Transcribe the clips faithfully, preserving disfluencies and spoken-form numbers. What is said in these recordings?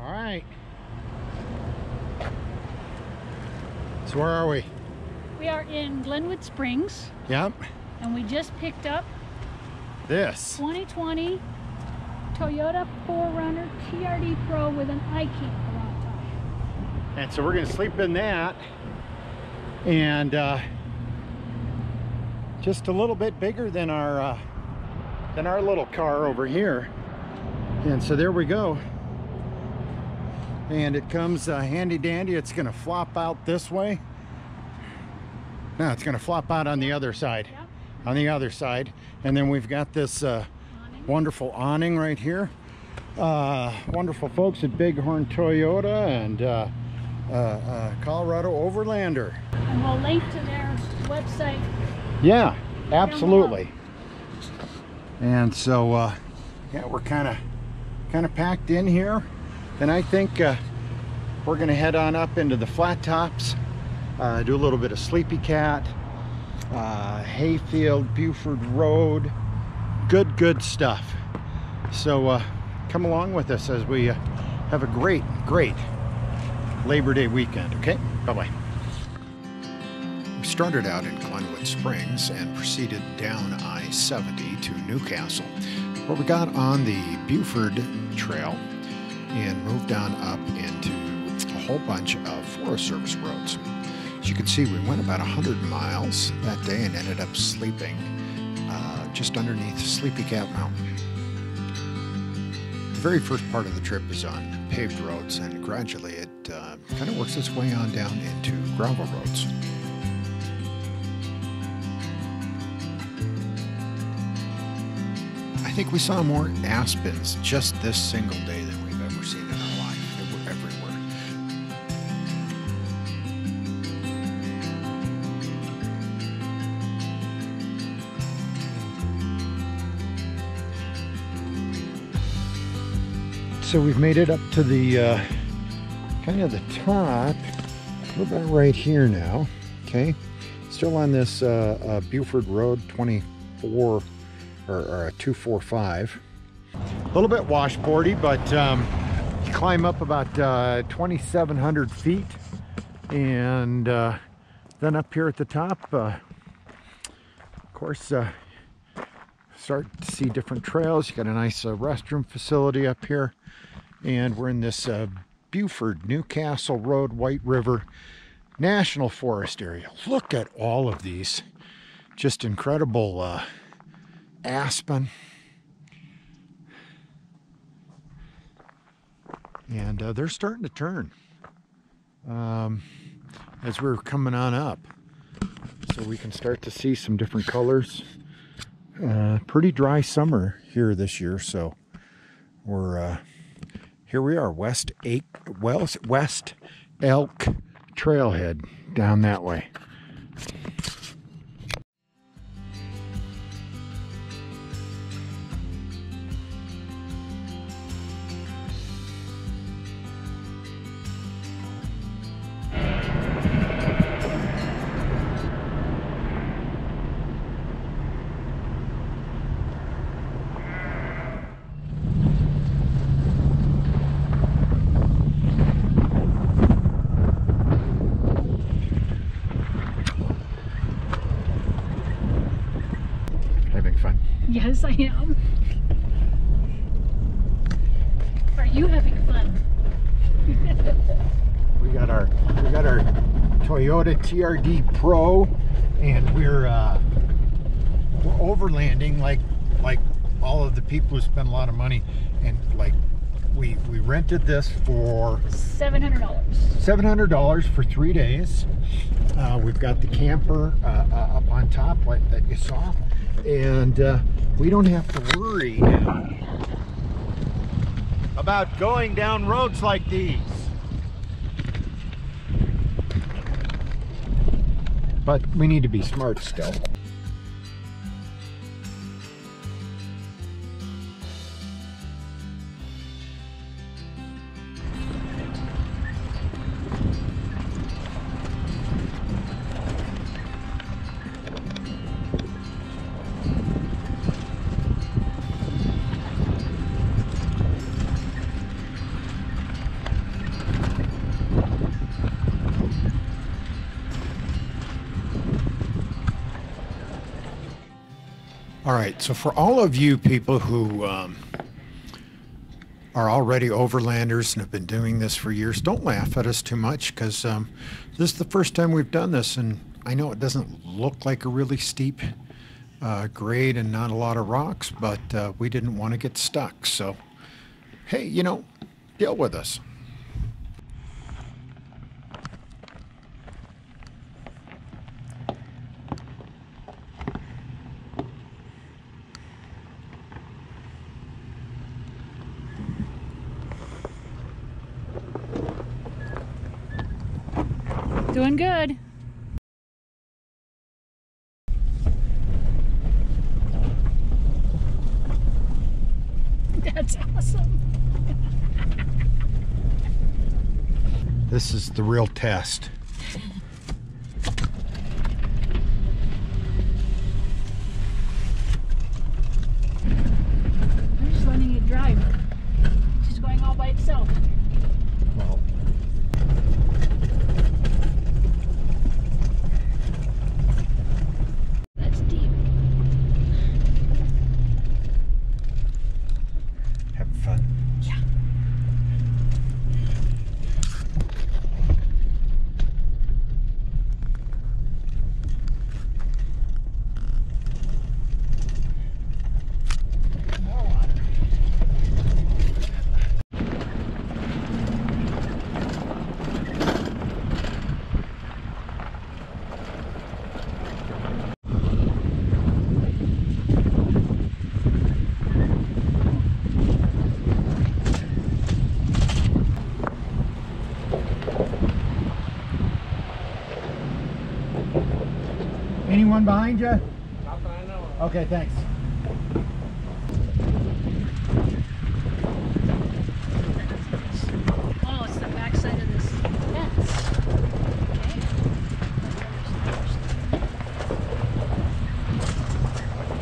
All right. So where are we? We are in Glenwood Springs. Yep. And we just picked up this twenty twenty Toyota four runner T R D Pro with an iKamper on top. And so we're going to sleep in that. And uh, just a little bit bigger than our uh, than our little car over here. And so there we go. And it comes uh, handy dandy. It's gonna flop out this way. No, it's gonna flop out on the other side. Yep. On the other side. And then we've got this uh, awning. Wonderful awning right here. Uh, wonderful folks at Bighorn Toyota and uh, uh, uh, Colorado Overlander. And we'll link to their website. Yeah, absolutely. And so, uh, yeah, we're kind of kind of packed in here. And I think uh, we're gonna head on up into the Flat Tops, uh, do a little bit of Sleepy Cat, uh, Hayfield, Buford Road, good, good stuff. So uh, come along with us as we uh, have a great, great Labor Day weekend, okay? Bye-bye. We started out in Glenwood Springs and proceeded down I seventy to Newcastle, where we got on the Buford Trail and moved on up into a whole bunch of Forest Service roads. As you can see, we went about one hundred miles that day and ended up sleeping uh, just underneath Sleepy Cat Mountain. The very first part of the trip is on paved roads, and gradually it uh, kind of works its way on down into gravel roads. I think we saw more aspens just this single day than we seen in our life. They were everywhere. So we've made it up to the uh, kind of the top. We're about right here now. Okay, still on this uh, uh, Buford Road twenty-four or, or two forty-five. A little bit washboardy, but. Um, Climb up about uh, twenty-seven hundred feet, and uh, then up here at the top, uh, of course, uh, start to see different trails. You got a nice uh, restroom facility up here, and we're in this uh, Buford, Newcastle Road, White River National Forest area. Look at all of these, just incredible uh, aspen. And uh, they're starting to turn um, as we're coming on up. So we can start to see some different colors. Uh, pretty dry summer here this year, so we're, uh, here we are, West Elk, West Elk Trailhead down that way. Yes, I am. Are you having fun? we got our we got our Toyota T R D Pro, and we're uh, we're overlanding like like all of the people who spend a lot of money, and like we we rented this for seven hundred dollars. seven hundred dollars for three days. Uh, we've got the camper uh, uh, up on top, like that you saw, and. Uh, We don't have to worry about going down roads like these. But we need to be smart still. All right, so for all of you people who um, are already overlanders and have been doing this for years, don't laugh at us too much, because um, this is the first time we've done this, and I know it doesn't look like a really steep uh, grade and not a lot of rocks, but uh, we didn't want to get stuck. So, hey, you know, deal with us. Doing good. That's awesome. This is the real test. I'm just letting it drive. She's going all by itself. Well. Anyone behind you? Not that I know of. Okay, thanks. Oh, it's the back side of this fence. Okay.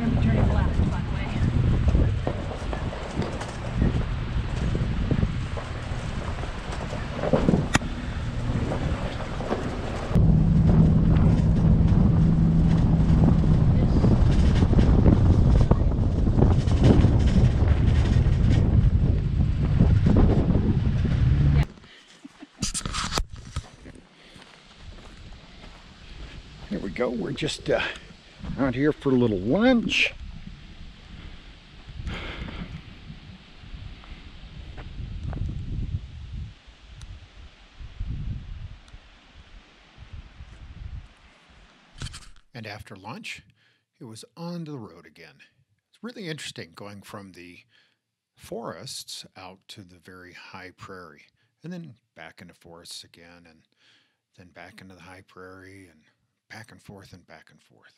Remember turning left, by the way. Go. We're just uh, out here for a little lunch. And after lunch, it was on to the road again. It's really interesting going from the forests out to the very high prairie, and then back into forests again, and then back into the high prairie, and back and forth and back and forth.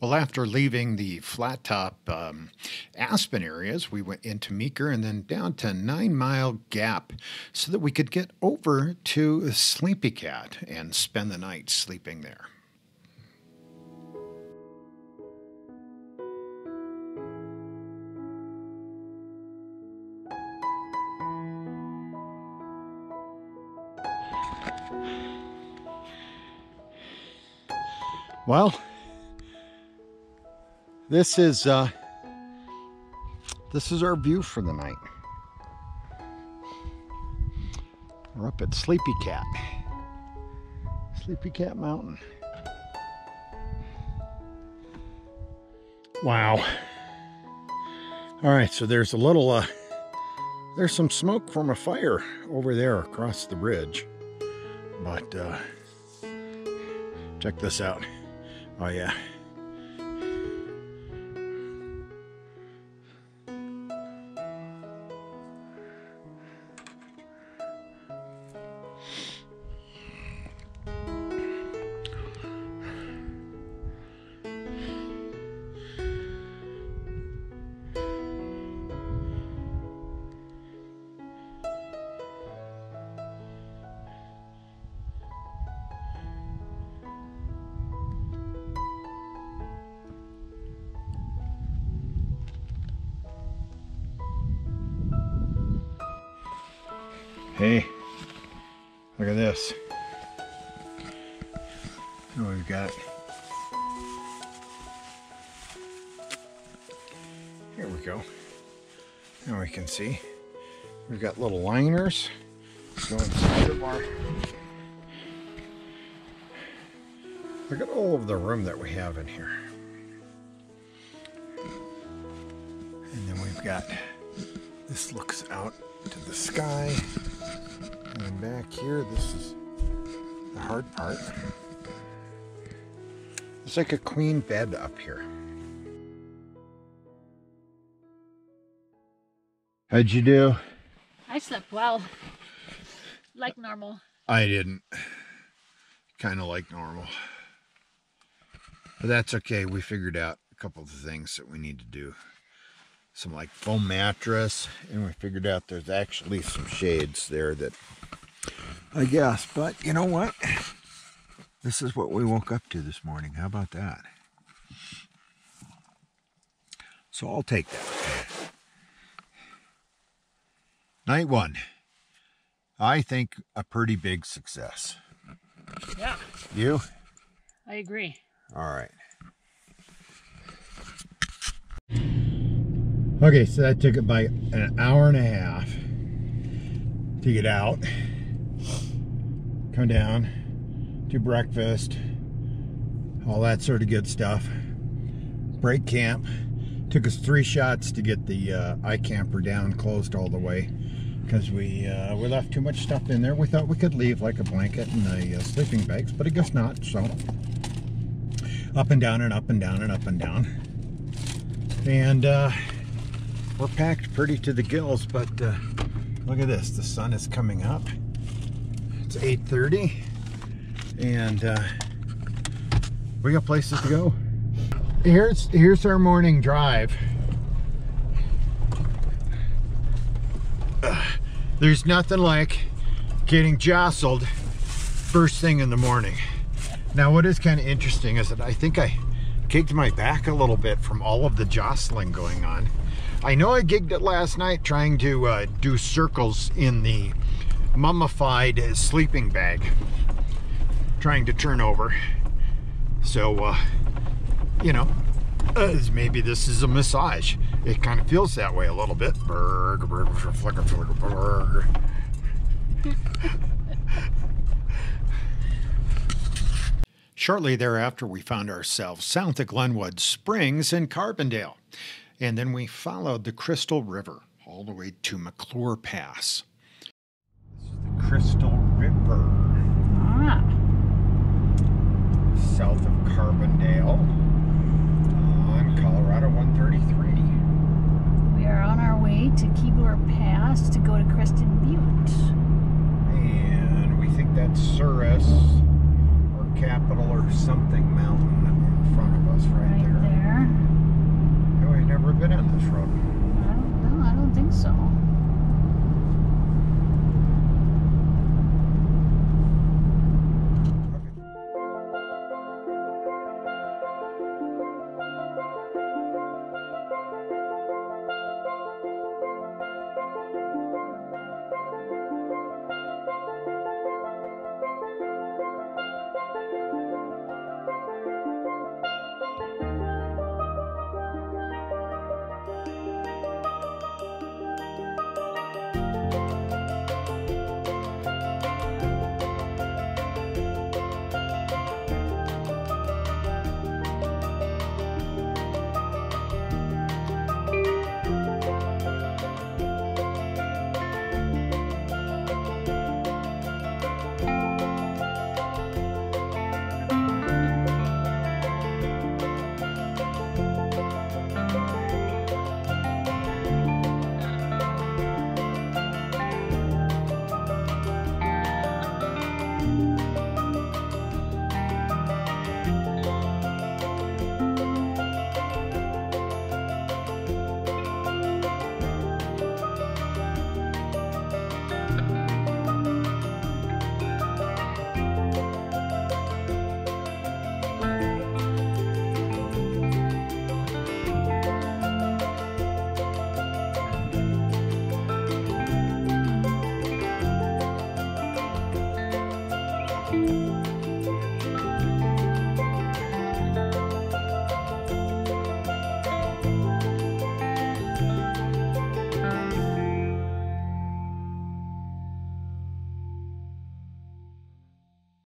Well, after leaving the Flat Top um, Aspen areas, we went into Meeker and then down to Nine Mile Gap so that we could get over to Sleepy Cat and spend the night sleeping there. Well, This is, uh, this is our view for the night. We're up at Sleepy Cat, Sleepy Cat Mountain. Wow. All right, so there's a little, uh, There's some smoke from a fire over there across the bridge. But uh, check this out. Oh yeah. Hey, look at this. What we've got. Here we go. Now we can see. We've got little liners. Go inside the bar. Look at all of the room that we have in here. And then we've got, this looks out to the sky. And back here, this is the hard part. It's like a queen bed up here. How'd you do? I slept well. Like normal. I didn't. Kind of like normal. But that's okay. We figured out a couple of things that we need to do. Some like foam mattress, and we figured out there's actually some shades there that I guess, but you know what? This is what we woke up to this morning. How about that? So I'll take that. Night one. I think a pretty big success. Yeah. You? I agree. All right. Okay, so that took about an hour and a half to get out, come down, do breakfast, all that sort of good stuff. Break camp. Took us three shots to get the uh, iKamper down, closed all the way, because we uh, we left too much stuff in there. We thought we could leave like a blanket and the uh, sleeping bags, but I guess not. So up and down and up and down and up and down, and. Uh, We're packed pretty to the gills, but uh, look at this. The sun is coming up. It's eight thirty, and uh, we got places to go. Here's, here's our morning drive. Uh, there's nothing like getting jostled first thing in the morning. Now, what is kind of interesting is that I think I kicked my back a little bit from all of the jostling going on. I know I gigged it last night trying to uh, do circles in the mummified sleeping bag, trying to turn over. So, uh, you know, uh, maybe this is a massage. It kind of feels that way a little bit. Burger, burger, flicker, flicker, burger. Shortly thereafter, we found ourselves south of Glenwood Springs in Carbondale. And then we followed the Crystal River all the way to McClure Pass. This is the Crystal River. Ah. South of Carbondale on Colorado one thirty-three. We are on our way to Kebler Pass to go to Crested Butte. And we think that's Suris or Capitol or something mountain in front of us right, right there. there. Never been on this road.